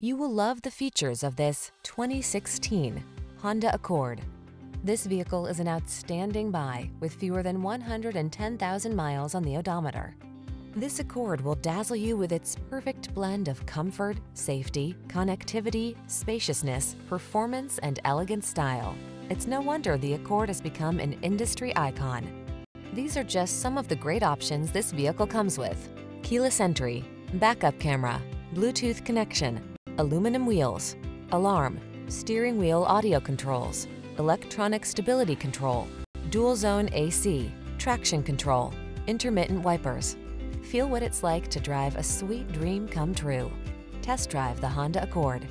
You will love the features of this 2016 Honda Accord. This vehicle is an outstanding buy with fewer than 110,000 miles on the odometer. This Accord will dazzle you with its perfect blend of comfort, safety, connectivity, spaciousness, performance, and elegant style. It's no wonder the Accord has become an industry icon. These are just some of the great options this vehicle comes with: keyless entry, backup camera, Bluetooth connection, aluminum wheels, alarm, steering wheel audio controls, electronic stability control, dual zone AC, traction control, intermittent wipers. Feel what it's like to drive a sweet dream come true. Test drive the Honda Accord.